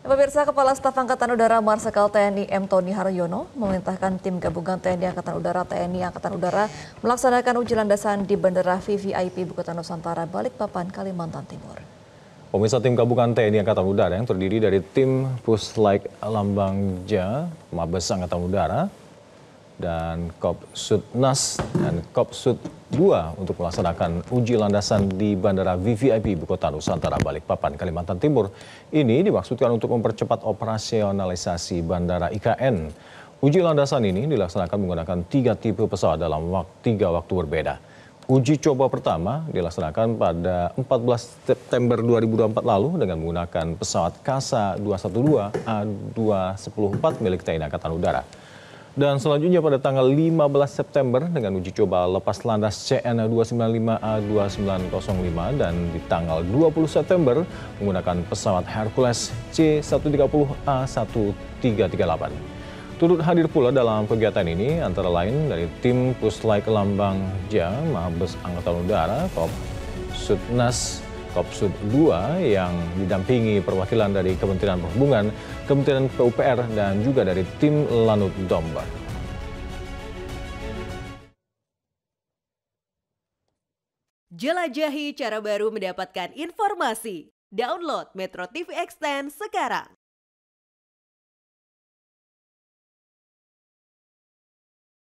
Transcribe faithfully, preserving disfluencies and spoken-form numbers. Pemirsa, Kepala Staf Angkatan Udara Marsikal T N I M. Tony Haryono memerintahkan tim gabungan T N I Angkatan Udara T N I Angkatan Udara melaksanakan uji landasan di Bandara V V I P Ibu Kota Nusantara Balikpapan, Kalimantan Timur. Pemirsa, tim gabungan T N I Angkatan Udara yang terdiri dari tim Puslaik Lambangja, Mabes Angkatan Udara, dan Koopsudnas dan Koopsud dua untuk melaksanakan uji landasan di Bandara V V I P Ibu Kota Nusantara Balikpapan, Kalimantan Timur. Ini dimaksudkan untuk mempercepat operasionalisasi Bandara I K N. Uji landasan ini dilaksanakan menggunakan tiga tipe pesawat dalam tiga waktu berbeda. Uji coba pertama dilaksanakan pada empat belas September dua ribu dua puluh empat lalu dengan menggunakan pesawat CASA dua satu dua A dua satu nol empat milik T N I Angkatan Udara. Dan selanjutnya pada tanggal lima belas September dengan uji coba lepas landas C N dua sembilan lima A dua sembilan nol lima dan di tanggal dua puluh September menggunakan pesawat Hercules C seratus tiga puluh A satu tiga tiga delapan. Turut hadir pula dalam kegiatan ini antara lain dari tim Puslaik Lambangja, Mabes Angkatan Udara, Koopsudnas, Koopsud dua yang didampingi perwakilan dari Kementerian Perhubungan, Kementerian P U P R, dan juga dari tim Lanut Domba. Jelajahi cara baru mendapatkan informasi. Download Metro T V Extend sekarang.